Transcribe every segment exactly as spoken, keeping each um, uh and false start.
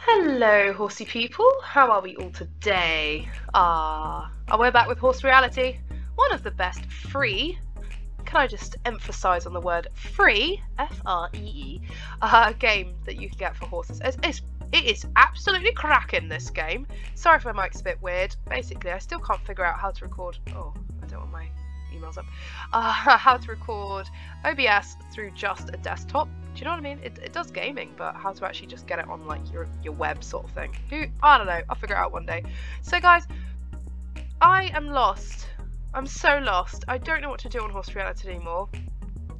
Hello horsey people, how are we all today? Ah, uh, we're back with Horse Reality, one of the best free, can I just emphasise on the word free, F R E E, uh, game that you can get for horses. It's, it's, it is absolutely cracking, this game. Sorry if my mic's a bit weird, basically I still can't figure out how to record, oh I don't want my emails up, uh, how to record O B S through just a desktop. Do you know what I mean? It, it does gaming, but how to actually just get it on like your, your web sort of thing. Who, I don't know, I'll figure it out one day. So guys, I am lost. I'm so lost. I don't know what to do on Horse Reality anymore.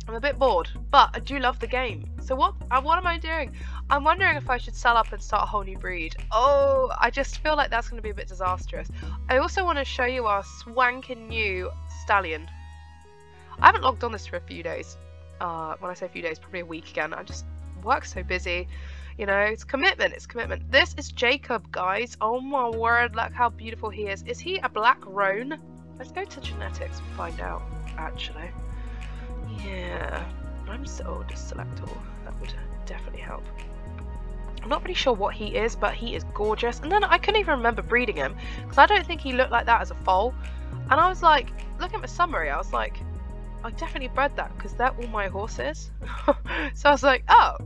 I'm a bit bored, but I do love the game. So what, what am I doing? I'm wondering if I should sell up and start a whole new breed. Oh, I just feel like that's going to be a bit disastrous. I also want to show you our swanking new stallion. I haven't logged on this for a few days. Uh, when I say a few days, probably a week again. I just work so busy, you know, it's commitment, it's commitment. This is Jacob, guys. Oh my word, look how beautiful he is. Is he a black roan? Let's go to genetics and find out, actually. Yeah, I'm so deselectable. That would definitely help. I'm not really sure what he is, but he is gorgeous. And then I couldn't even remember breeding him, because I don't think he looked like that as a foal. And I was like, looking at my summary, I was like, I definitely bred that because they're all my horses. So I was like, oh,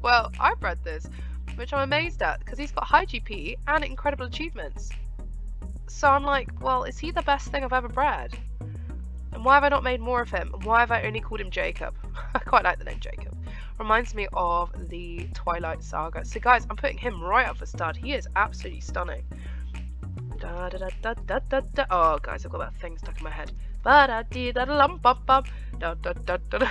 well, I bred this, which I'm amazed at because he's got high G P and incredible achievements. So I'm like, well, is he the best thing I've ever bred? And why have I not made more of him? And why have I only called him Jacob? I quite like the name Jacob. Reminds me of the Twilight Saga. So guys, I'm putting him right up for stud. He is absolutely stunning. Da, da, da, da, da, da. Oh, guys, I've got that thing stuck in my head. But dee da lump bum bum da da da da.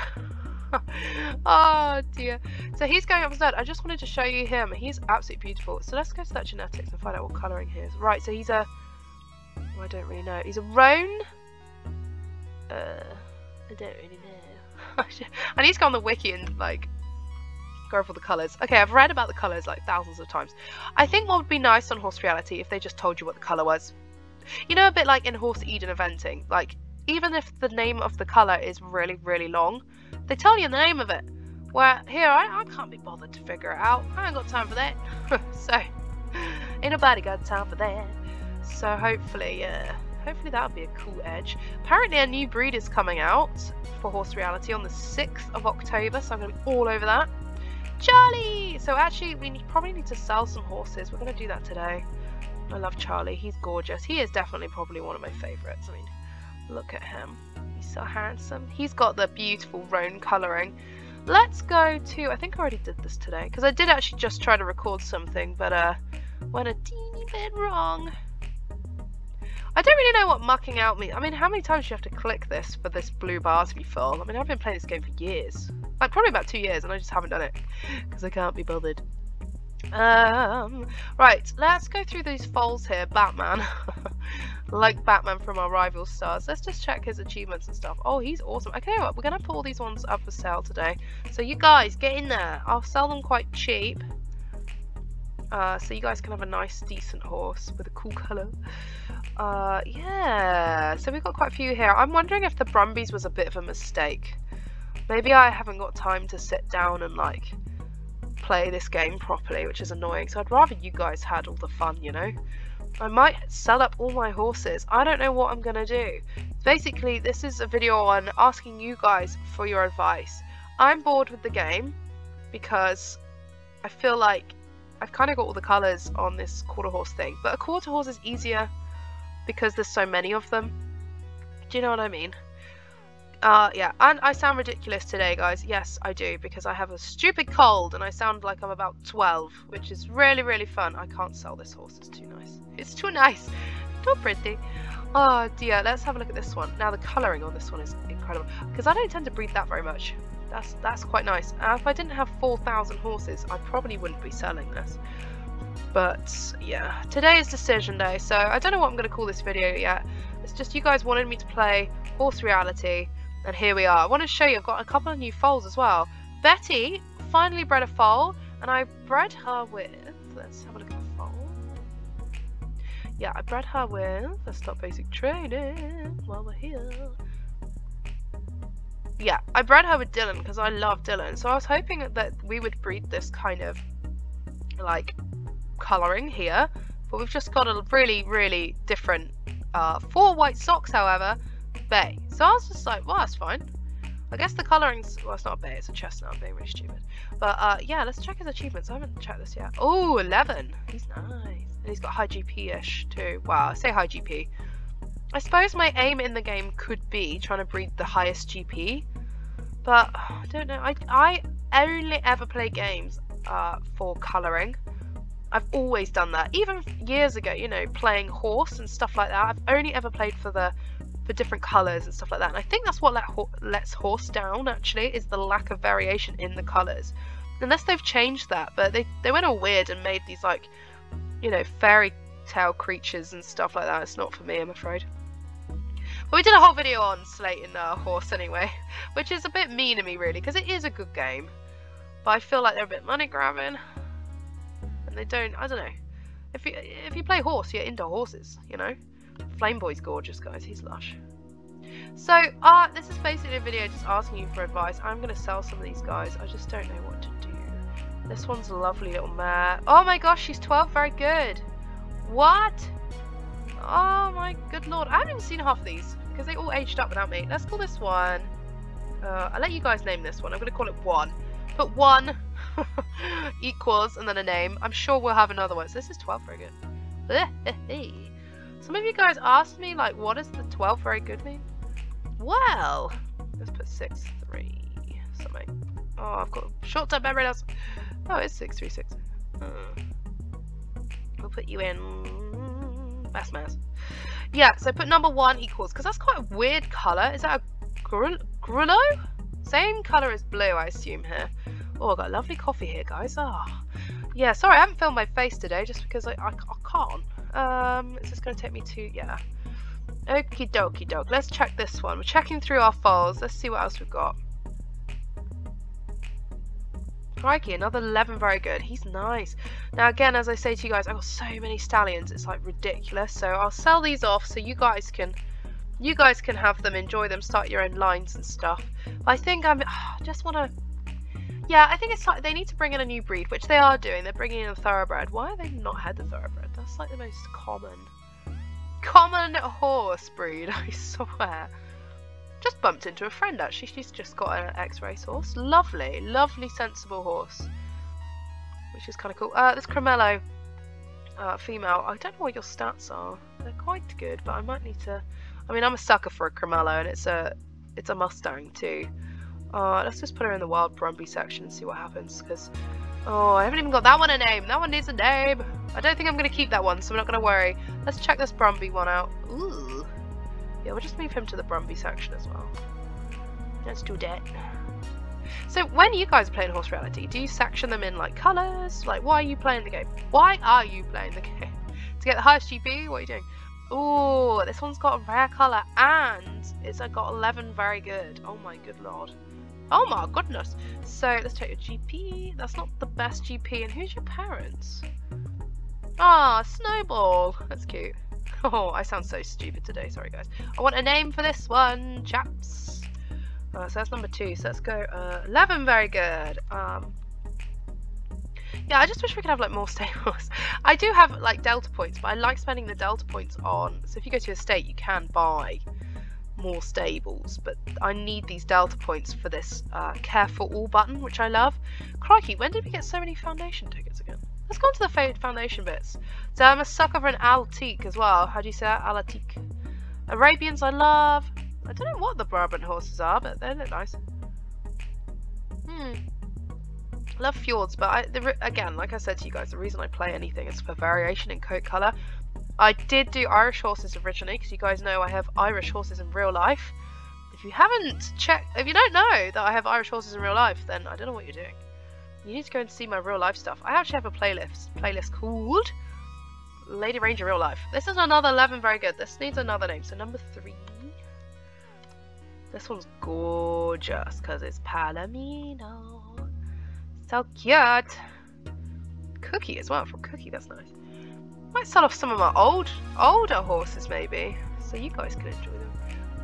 Oh dear. So he's going up stud. I just wanted to show you him. He's absolutely beautiful. So let's go to that genetics and find out what colouring he is. Right, so he's a oh, I don't really know. He's a roan. Uh I don't really know. I need to go on the wiki and like go for the colours. Okay, I've read about the colours like thousands of times. I think what would be nice on Horse Reality if they just told you what the colour was. You know, a bit like in Horse Eden Eventing, like even if the name of the colour is really, really long, they tell you the name of it. Where here, I, I can't be bothered to figure it out. I ain't got time for that. So, ain't nobody got time for that. So hopefully, yeah, uh, hopefully that'll be a cool edge. Apparently a new breed is coming out for Horse Reality on the sixth of October, so I'm going to be all over that. Charlie! So actually, we need, probably need to sell some horses. We're going to do that today. I love Charlie. He's gorgeous. He is definitely probably one of my favourites. I mean, look at him, he's so handsome. He's got the beautiful roan colouring. Let's go to, I think I already did this today, because I did actually just try to record something, but uh, went a teeny bit wrong. I don't really know what mucking out means. I mean, how many times do you have to click this for this blue bar to be full? I mean, I've been playing this game for years, like probably about two years, and I just haven't done it, because I can't be bothered. Um, right, let's go through these foals here. Batman. Like Batman from our Rival Stars. Let's just check his achievements and stuff. Oh, he's awesome. Okay, well, we're going to put all these ones up for sale today. So you guys, get in there. I'll sell them quite cheap. Uh, so you guys can have a nice, decent horse with a cool colour. Uh, yeah, so we've got quite a few here. I'm wondering if the Brumbies was a bit of a mistake. Maybe I haven't got time to sit down and, like, play this game properly, which is annoying, so I'd rather you guys had all the fun, you know. I might sell up all my horses. I don't know what I'm gonna do. Basically, this is a video on asking you guys for your advice. I'm bored with the game because I feel like I've kind of got all the colors on this quarter horse thing, but a quarter horse is easier because there's so many of them. Do you know what I mean? Uh, yeah, and I sound ridiculous today, guys. Yes, I do, because I have a stupid cold and I sound like I'm about twelve, which is really, really fun. I can't sell this horse. It's too nice. It's too nice. Too pretty. Oh, dear. Let's have a look at this one. Now, the colouring on this one is incredible, because I don't tend to breed that very much. That's that's quite nice. Uh, if I didn't have four thousand horses, I probably wouldn't be selling this. But, yeah. Today is decision day, so I don't know what I'm going to call this video yet. It's just you guys wanted me to play Horse Reality. And here we are. I want to show you, I've got a couple of new foals as well. Betty finally bred a foal, and I bred her with, let's have a look at the foal. Yeah, I bred her with, let's stop basic training while we're here. Yeah, I bred her with Dylan because I love Dylan. So I was hoping that we would breed this kind of, like, colouring here, but we've just got a really, really different uh, four white socks, however, bay. So I was just like, well, that's fine. I guess the colouring's, well, it's not a bay, it's a chestnut. I'm being really stupid. But uh, yeah, let's check his achievements. I haven't checked this yet. Oh, eleven. He's nice. And he's got high G P-ish too. Wow, I say high G P. I suppose my aim in the game could be trying to breed the highest G P. But oh, I don't know. I, I only ever play games uh, for colouring. I've always done that. Even years ago, you know, playing horse and stuff like that. I've only ever played for the... for different colours and stuff like that, and I think that's what let ho lets horse down, actually, is the lack of variation in the colours, unless they've changed that. But they, they went all weird and made these, like, you know, fairy tale creatures and stuff like that. It's not for me, I'm afraid. But we did a whole video on slating uh, horse anyway, which is a bit mean to me, really, because it is a good game, but I feel like they're a bit money grabbing, and they don't, I don't know, if you, if you play horse, you're into horses, you know. Flame Boy's gorgeous, guys. He's lush. So, uh, this is basically a video just asking you for advice. I'm going to sell some of these guys. I just don't know what to do. This one's a lovely little mare. Oh my gosh, she's twelve. Very good. What? Oh my good lord. I haven't even seen half of these because they all aged up without me. Let's call this one. Uh, I'll let you guys name this one. I'm going to call it one. Put one equals and then a name. I'm sure we'll have another one. So this is twelve. Very good. Some of you guys asked me, like, what does the twelve very good mean? Well, let's put six three something. Oh, I've got short-term memory loss. Oh, it's six three six. Uh, we'll put you in mass mass. Yeah, so put number one equals, because that's quite a weird colour. Is that a grillo? Grillo? Same colour as blue, I assume, here. Oh, I've got a lovely coffee here, guys. Ah, oh. Yeah, sorry, I haven't filmed my face today just because I, I, I can't. Um, is this going to take me to, yeah. Okie dokie dog. Let's check this one. We're checking through our files. Let's see what else we've got. Crikey, another eleven. Very good. He's nice. Now, again, as I say to you guys, I've got so many stallions. It's like ridiculous. So I'll sell these off so you guys can, you guys can have them, enjoy them, start your own lines and stuff. I think I'm oh, just want to. Yeah, I think it's like they need to bring in a new breed, which they are doing. They're bringing in a thoroughbred. Why have they not had the thoroughbred? That's like the most common, common horse breed, I swear. Just bumped into a friend, actually. She's just got an X-race horse. Lovely, lovely, sensible horse, which is kind of cool. Uh, this Cremello uh, female, I don't know what your stats are. They're quite good, but I might need to... I mean, I'm a sucker for a Cremello, and it's a, it's a Mustang, too. Uh, let's just put her in the wild Brumby section and see what happens, because... Oh, I haven't even got that one a name. That one needs a name. I don't think I'm going to keep that one, so I'm not going to worry. Let's check this Brumby one out. Ooh. Yeah, we'll just move him to the Brumby section as well. Let's do that. So, when you guys are playing Horse Reality, do you section them in, like, colours? Like, why are you playing the game? Why are you playing the game? To get the highest G P? What are you doing? Ooh, this one's got a rare colour, and it's got eleven. Very good. Oh my good lord. Oh my goodness. So let's check your G P. That's not the best G P. And who's your parents? Ah, Snowball. That's cute. Oh, I sound so stupid today. Sorry, guys. I want a name for this one, chaps. Uh, so that's number two. So let's go uh, eleven. Very good. Um, yeah, I just wish we could have like more stables. I do have like delta points, but I like spending the delta points on. So if you go to a state, you can buy more stables, but I need these delta points for this uh, care for all button, which I love. Crikey, when did we get so many foundation tickets again? Let's go on to the foundation bits. So I'm a sucker for an Altique as well. How do you say that? Altique. Arabians I love. I don't know what the Brabant horses are, but they look nice. Hmm. Love fjords, but I, the, again, like I said to you guys, the reason I play anything is for variation in coat colour. I did do Irish horses originally, because you guys know I have Irish horses in real life. If you haven't checked, if you don't know that I have Irish horses in real life, then I don't know what you're doing. You need to go and see my real life stuff. I actually have a playlist, playlist called Lady Ranger Real Life. This is another eleven, very good. This needs another name, so number three. This one's gorgeous, because it's Palomino. So cute. Cookie as well, from Cookie, that's nice. Might sell off some of my old, older horses maybe, so you guys can enjoy them.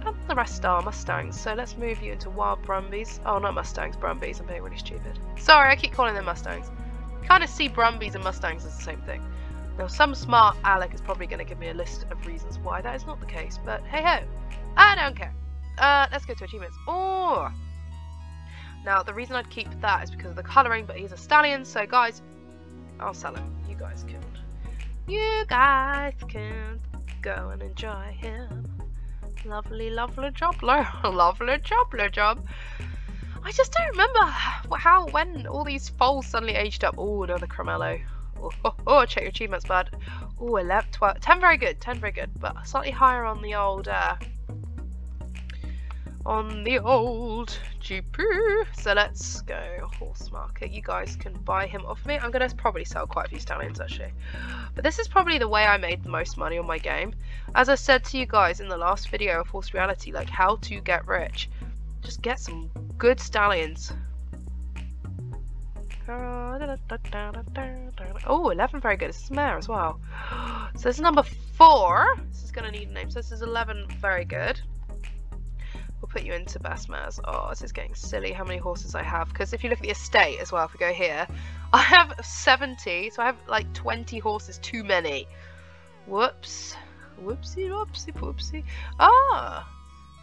And the rest are Mustangs, so let's move you into wild Brumbies. Oh, not Mustangs, Brumbies, I'm being really stupid. Sorry, I keep calling them Mustangs. Kind of see Brumbies and Mustangs as the same thing. Now, some smart Alec is probably going to give me a list of reasons why that is not the case, but hey-ho, I don't care. Uh, let's go to achievements. Oh! Now, the reason I'd keep that is because of the colouring, but he's a stallion, so guys, I'll sell him. You guys can. You guys can go and enjoy him. Lovely, lovely jobler. Lovely jobler job. I just don't remember how, when all these foals suddenly aged up. Oh, another Cremello. Oh, oh, oh, check your achievements, bud. Oh, eleven, twelve, ten very good, ten very good, but slightly higher on the old, uh, on the old G P. So let's go horse market. You guys can buy him off me. I'm going to probably sell quite a few stallions, actually. But this is probably the way I made the most money on my game. As I said to you guys in the last video of Horse Reality, like how to get rich. Just get some good stallions. Oh, eleven, very good. This is mare as well. So this is number four. This is going to need a name. So this is eleven, very good. We'll put you into best mares. Oh, this is getting silly how many horses I have. Because if you look at the estate as well, if we go here, I have seventy. So I have like twenty horses too many. Whoops. Whoopsie, whoopsie, poopsie. Ah,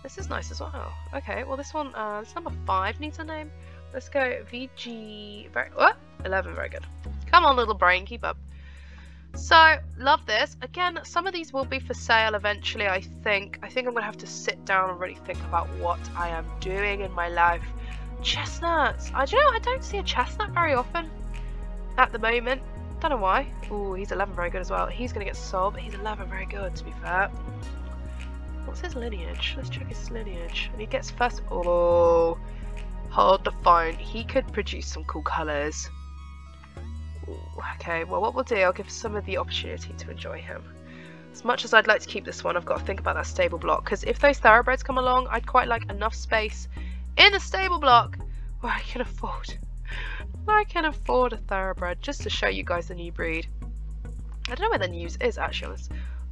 this is nice as well. Okay, well this one, uh, this number five needs a name. Let's go V G, very, oh, eleven, very good. Come on, little brain, keep up. So, love this. Again, some of these will be for sale eventually, I think. I think I'm going to have to sit down and really think about what I am doing in my life. Chestnuts. I don't know, I don't see a chestnut very often at the moment. Don't know why. Ooh, he's eleven, very good as well. He's going to get sold, but he's eleven, very good, to be fair. What's his lineage? Let's check his lineage. And he gets first, oh... Hold the phone. He could produce some cool colours. Ooh, okay, well what we'll do, I'll give some of the opportunity to enjoy him. As much as I'd like to keep this one, I've got to think about that stable block. Because if those thoroughbreds come along, I'd quite like enough space in the stable block where I can afford, I can afford a thoroughbred just to show you guys the new breed. I don't know where the news is actually.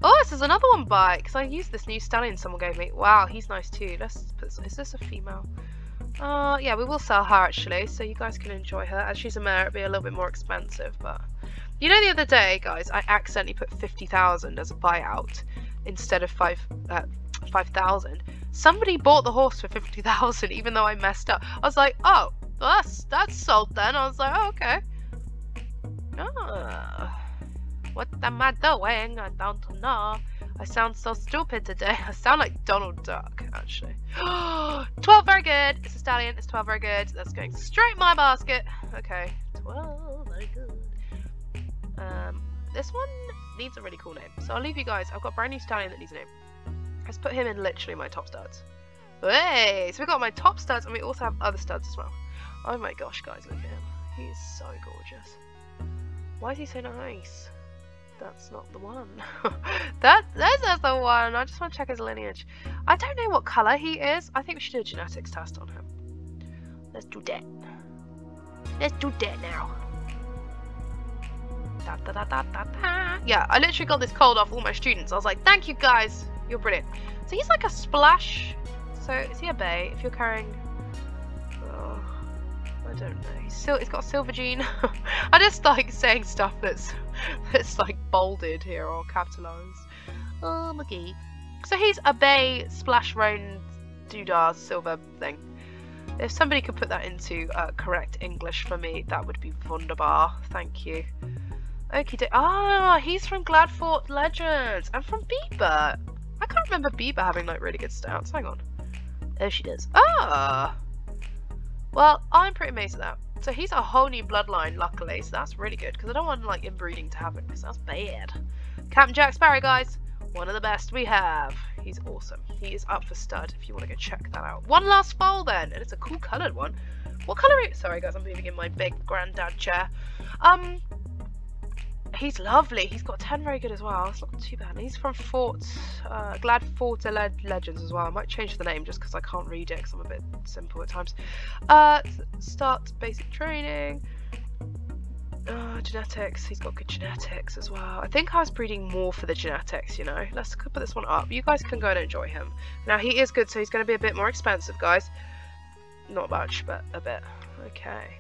Oh, this is another one by, because I used this new stallion someone gave me. Wow, he's nice too. Let's put, is this a female? Uh, yeah, we will sell her actually, so you guys can enjoy her. As she's a mare, it'll be a little bit more expensive, but... You know the other day, guys, I accidentally put fifty thousand as a buyout instead of five thousand. Somebody bought the horse for fifty thousand even though I messed up. I was like, oh, that's, that's sold then. I was like, oh, okay. Oh, what am I doing? I don't know. I sound so stupid today. I sound like Donald Duck, actually. twelve, very good. It's a stallion. It's twelve, very good. That's going straight in my basket. Okay. twelve, very good. Um, this one needs a really cool name. So I'll leave you guys. I've got a brand new stallion that needs a name. Let's put him in literally my top studs. Hey! So we've got my top studs and we also have other studs as well. Oh my gosh, guys, look at him. He is so gorgeous. Why is he so nice? That's not the one. that this is the one. I just want to check his lineage. I don't know what colour he is. I think we should do a genetics test on him. Let's do that. Let's do that now. Da, da, da, da, da, da. Yeah, I literally got this cold off all my students. I was like, thank you guys. You're brilliant. So he's like a splash. So is he a bay? If you're carrying... Oh, I don't know. He's, still, he's got a silver gene. I just like saying stuff that's... It's like bolded here or capitalized. Oh, McGee. So he's a bay splash roan doodah silver thing. If somebody could put that into uh, correct English for me, that would be wunderbar. Thank you. Okay. Ah, he's from Gladfort Legends and from Bieber. I can't remember Bieber having like really good stouts. Hang on. Oh, she does. Ah. Well, I'm pretty amazed at that. So he's a whole new bloodline, luckily, so that's really good, because I don't want, like, inbreeding to happen, because that's bad. Captain Jack Sparrow, guys, one of the best we have. He's awesome. He is up for stud, if you want to go check that out. One last foal, then, and it's a cool coloured one. What colour are you? Sorry, guys, I'm moving in my big granddad chair. Um, he's lovely. He's got ten very good as well. It's not too bad. He's from Fort, uh, Gladfort Legends as well. I might change the name just because I can't read it because I'm a bit simple at times. Uh, start basic training. Uh, genetics. He's got good genetics as well. I think I was breeding more for the genetics, you know. Let's put this one up. You guys can go and enjoy him. Now, he is good, so he's going to be a bit more expensive, guys. Not much, but a bit. Okay.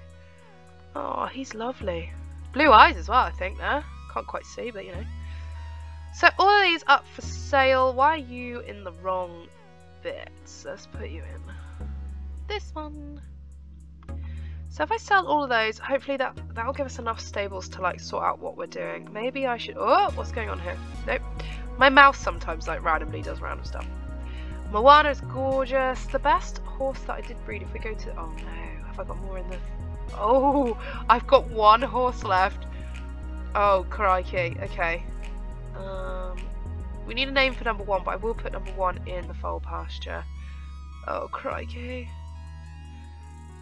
Oh, he's lovely. Blue eyes as well, I think, there. Can't quite see, but you know. So all of these up for sale. Why are you in the wrong bits? Let's put you in this one. So if I sell all of those, hopefully that that'll give us enough stables to like sort out what we're doing. Maybe I should. Oh, what's going on here? Nope. My mouse sometimes like randomly does random stuff. Moana is gorgeous. The best horse that I did breed. If we go to, oh no, have I got more in the? Oh, I've got one horse left. Oh crikey. Okay. Um, we need a name for number one, but I will put number one in the foal pasture. Oh crikey.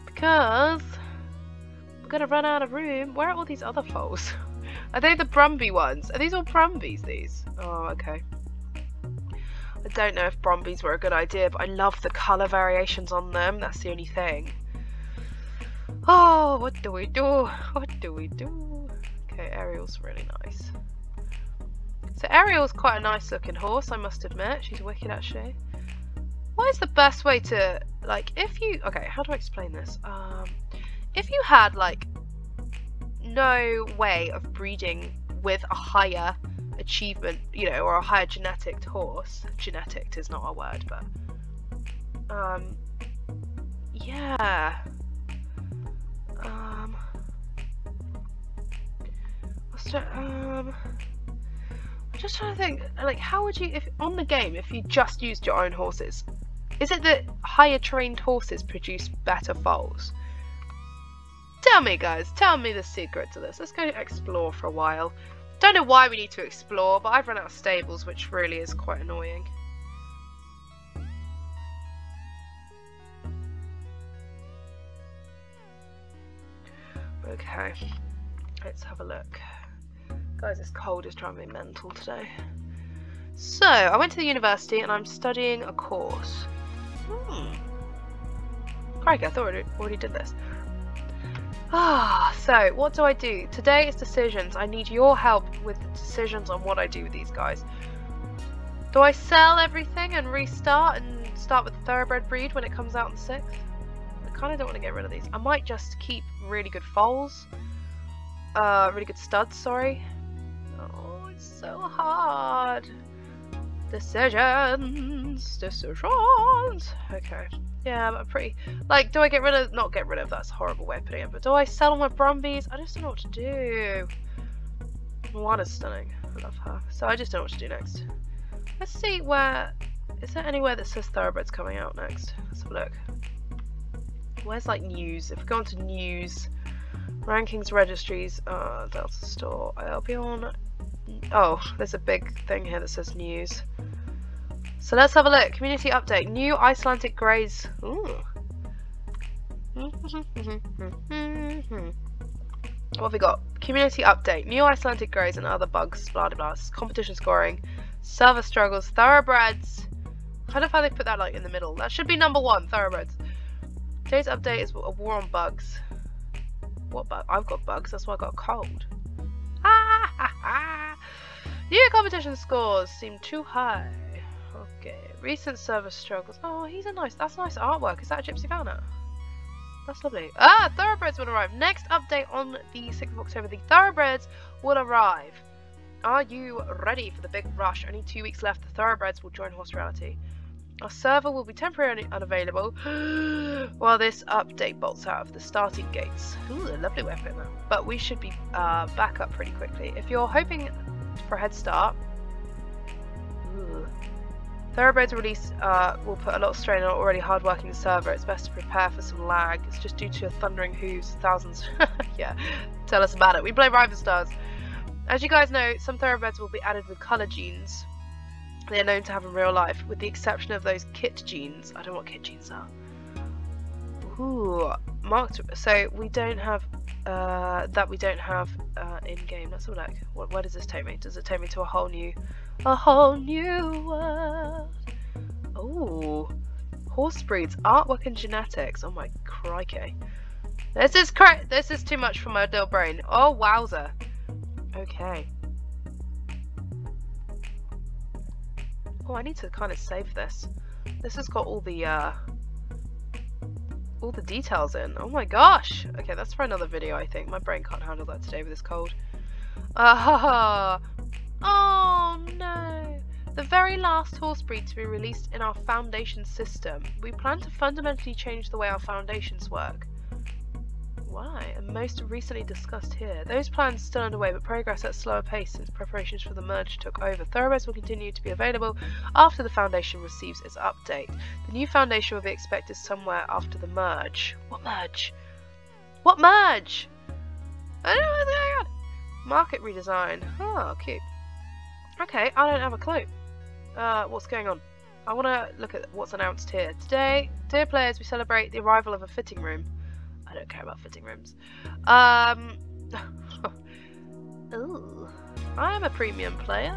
Because we're gonna run out of room. Where are all these other foals? Are they the Brumby ones? Are these all Brumbies, these? Oh, okay. I don't know if Brumbies were a good idea, but I love the colour variations on them. That's the only thing. Oh, what do we do? What do we do? Okay, Ariel's really nice. So Ariel's quite a nice looking horse, I must admit. She's wicked, actually. What is the best way to, like, if you, okay, how do I explain this? Um, if you had, like, no way of breeding with a higher achievement, you know, or a higher genetic horse. Genetic is not a word, but, um, yeah. Um, what's that, um... I'm just trying to think, like, how would you, if on the game, if you just used your own horses, is it that higher trained horses produce better foals? Tell me, guys, tell me the secret to this. Let's go explore for a while. Don't know why we need to explore, but I've run out of stables, which really is quite annoying. Okay, let's have a look. Guys, this cold is driving me mental today. So, I went to the university and I'm studying a course. Hmm. Crikey, I thought I already did this. Ah, so, what do I do? Today is decisions. I need your help with the decisions on what I do with these guys. Do I sell everything and restart and start with the thoroughbred breed when it comes out on the sixth? I kind of don't want to get rid of these. I might just keep really good foals. Uh, really good studs, sorry. Oh, it's so hard. Decisions, decisions. Okay, yeah, but pretty. Like, do I get rid of? Not get rid of. That's a horrible way of putting it. But do I sell all my Brumbies? I just don't know what to do. Moana's stunning. I love her. So I just don't know what to do next. Let's see where. Is there anywhere that says thoroughbreds coming out next? Let's have a look. Where's like news? If we go on to news, rankings, registries, uh, Delta Store, I'll be on. Oh, there's a big thing here that says news. So let's have a look. Community update. New Icelandic Greys. Ooh. What have we got? Community update. New Icelandic Greys and other bugs. Blah, blah, blah. Competition scoring. Server struggles. Thoroughbreds. I don't know how they put that like in the middle. That should be number one. Thoroughbreds. Today's update is a war on bugs. What bug? I've got bugs. That's why I got a cold. Ah, ha, ha. New competition scores seem too high. Okay. Recent service struggles. Oh, he's a nice. That's nice artwork. Is that a gypsy banner? That's lovely. Ah, thoroughbreds will arrive. Next update on the sixth of October. The thoroughbreds will arrive. Are you ready for the big rush? Only two weeks left. The thoroughbreds will join Horse Reality. Our server will be temporarily unavailable while this update bolts out of the starting gates. Ooh, a lovely weapon. But we should be uh, back up pretty quickly. If you're hoping for a head start, ooh, thoroughbreds release uh, will put a lot of strain on an already hard-working server. It's best to prepare for some lag. It's just due to your thundering hooves, thousands. Yeah, tell us about it. We play Rival Stars. As you guys know, some thoroughbreds will be added with colour genes. They are known to have in real life, with the exception of those kit genes. I don't know what kit genes are. Ooh, marked. So we don't have uh, that. We don't have uh, in game. Let's have a look. Where does this take me? Does it take me to a whole new, a whole new world? Ooh, horse breeds, artwork, and genetics. Oh my crikey! This is cra This is too much for my little brain. Oh wowza. Okay. Oh, I need to kind of save this. This has got all the, uh... all the details in. Oh my gosh! Okay, that's for another video, I think. My brain can't handle that today with this cold. Ah! Oh no! The very last horse breed to be released in our foundation system. We plan to fundamentally change the way our foundations work. Why? And most recently discussed here. Those plans still underway, but progress at a slower pace since preparations for the merge took over. Thoroughbreds will continue to be available after the foundation receives its update. The new foundation will be expected somewhere after the merge. What merge? What merge? I don't know what's going on. Market redesign. Oh, cute. Okay, I don't have a clue. Uh, what's going on? I want to look at what's announced here. Today, dear players, we celebrate the arrival of a fitting room. I don't care about fitting rooms. Um, ooh, I am a premium player.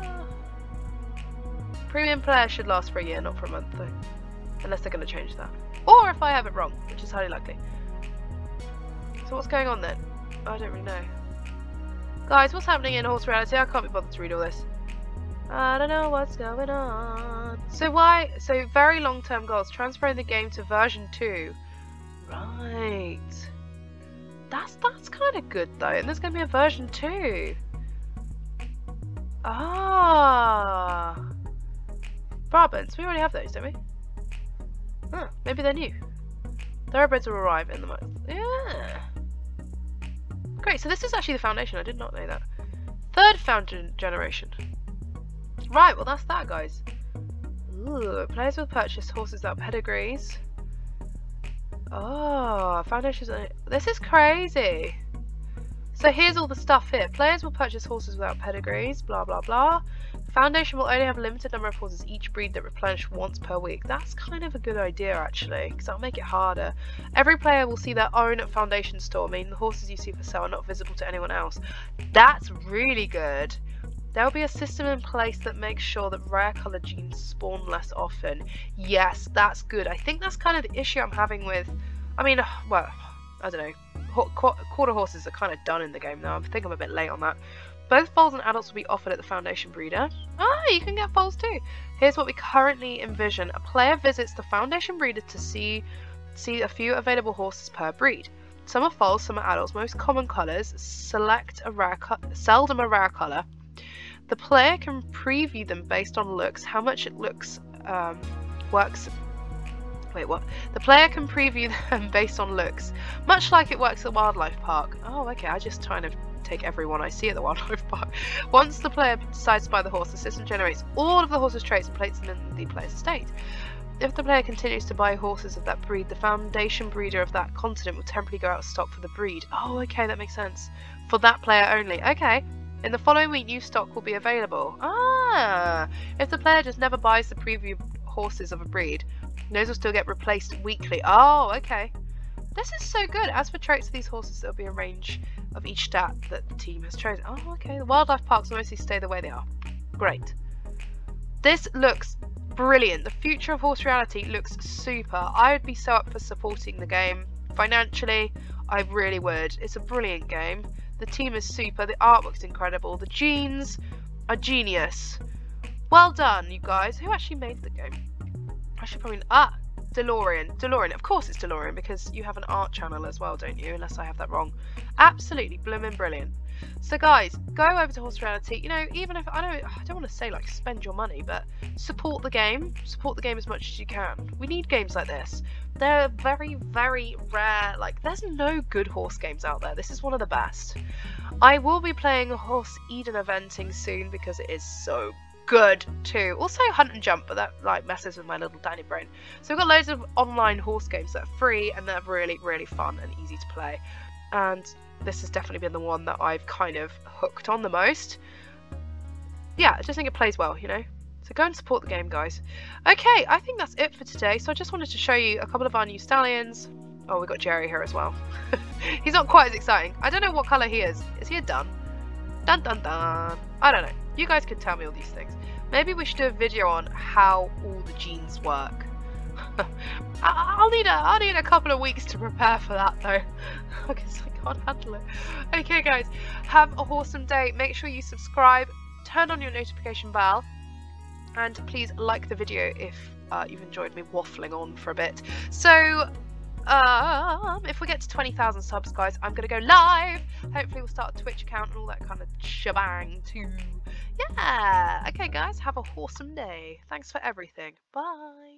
Premium player should last for a year, not for a month, though. Unless they're going to change that. Or if I have it wrong, which is highly likely. So what's going on then? I don't really know. Guys, what's happening in Horse Reality? I can't be bothered to read all this. I don't know what's going on. So why? So very long-term goals. Transferring the game to version two. Right. That's that's kind of good though. And there's going to be a version two. Ah. Brabants. We already have those, don't we? Huh. Maybe they're new. Thoroughbreds will arrive in the month. Yeah. Great. So this is actually the foundation. I did not know that. Third fountain generation. Right. Well, that's that, guys. Ooh. Players will purchase horses that are pedigrees. Oh, foundations. This is crazy. So here's all the stuff here. Players will purchase horses without pedigrees, blah, blah, blah. The foundation will only have a limited number of horses each breed that replenish once per week. That's kind of a good idea, actually, because that'll make it harder. Every player will see their own foundation store, meaning the horses you see for sale are not visible to anyone else. That's really good. There'll be a system in place that makes sure that rare color genes spawn less often. Yes, that's good. I think that's kind of the issue I'm having with, I mean, well, I don't know. Quarter horses are kind of done in the game now. I think I'm a bit late on that. Both foals and adults will be offered at the foundation breeder. Ah, you can get foals too. Here's what we currently envision. A player visits the foundation breeder to see, see a few available horses per breed. Some are foals, some are adults. Most common colors, select a rare, seldom a rare color. The player can preview them based on looks, how much it looks, um, works, wait what? The player can preview them based on looks, much like it works at Wildlife Park. Oh okay, I just kind of take everyone I see at the Wildlife Park. Once the player decides to buy the horse, the system generates all of the horse's traits and plates them in the player's estate. If the player continues to buy horses of that breed, the foundation breeder of that continent will temporarily go out of stock for the breed. Oh okay, that makes sense. For that player only, okay. In the following week, new stock will be available. Ah! If the player just never buys the preview horses of a breed, those will still get replaced weekly. Oh, okay. This is so good. As for traits of these horses, there'll be a range of each stat that the team has chosen. Oh, okay. The wildlife parks will mostly stay the way they are. Great. This looks brilliant. The future of Horse Reality looks super. I would be so up for supporting the game. Financially, I really would. It's a brilliant game. The team is super, the artwork's incredible, the genes are genius. Well done, you guys. Who actually made the game? I should probably... Ah! DeLorean. DeLorean. Of course it's DeLorean, because you have an art channel as well, don't you? Unless I have that wrong. Absolutely blooming brilliant. So guys, go over to Horse Reality. You know, even if... I don't, I don't want to say, like, spend your money, but support the game. Support the game as much as you can. We need games like this. They're very, very rare. Like, there's no good horse games out there. This is one of the best. I will be playing Horse Eden Eventing soon because it is so good too. Also Hunt and Jump, but that like messes with my little tiny brain. So we've got loads of online horse games that are free and they're really, really fun and easy to play. And this has definitely been the one that I've kind of hooked on the most. Yeah, I just think it plays well, you know? So go and support the game, guys. Okay, I think that's it for today. So I just wanted to show you a couple of our new stallions. Oh, we got Jerry here as well. He's not quite as exciting. I don't know what colour he is. Is he a dun? Dun dun dun. I don't know. You guys can tell me all these things. Maybe we should do a video on how all the genes work. I'll need a, I'll need a couple of weeks to prepare for that though, because I can't handle it. Okay, guys, have a wholesome day. Make sure you subscribe. Turn on your notification bell. And please like the video if uh, you've enjoyed me waffling on for a bit. So Um, if we get to twenty thousand subs, guys, I'm going to go live. Hopefully we'll start a Twitch account and all that kind of shebang too. Yeah. Okay, guys, have a wholesome day. Thanks for everything. Bye.